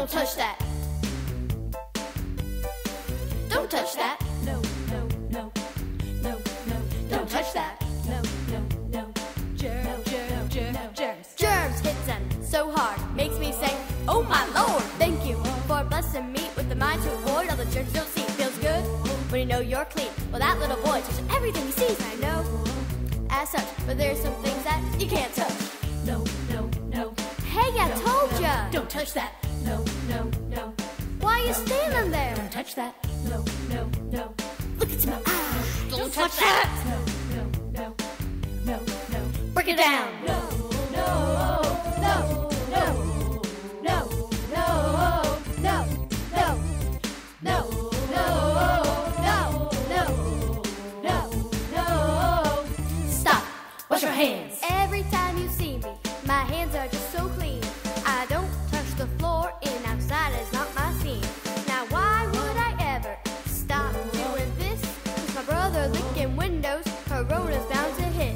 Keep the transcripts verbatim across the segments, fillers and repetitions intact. Don't touch that. Don't touch that. No, no, no, no, no. Don't touch that. No, no, no. Germs, germs, germs, germs. Germs hit them so hard, makes me say, oh my Lord, thank you for blessing me with the mind to avoid all the germs you'll see. Feels good when you know you're clean. Well, that little boy touches everything he sees. I know as such, but there's some things that you can't touch. No, no, no. Hey, I told ya. Don't touch that. No, no, no. Why are you standing there? Don't touch that. No, no, no. Look into my eyes. Don't touch that. No, no, no, no, no. Break it down. No, no, no, no, no, no, no, no, no, no, no, no, no. Stop. Wash your hands. Every time you see me, my hands are just so clean. I don't touch the floor, and outside is not my scene. Now why would I ever stop doing this? With my brother licking windows, corona's bound to hit.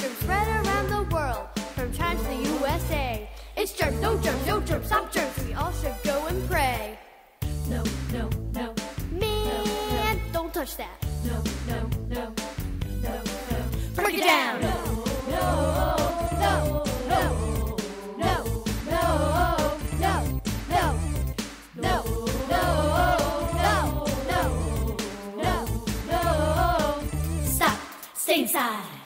Germs spread around the world, from China to the U S A. It's germs, no germs, no germs, stop germs. We all should go and pray. No, no, no. Man, no, no. Don't touch that. No, no, no, no, no. Break it down. No, no, no, no. Inside.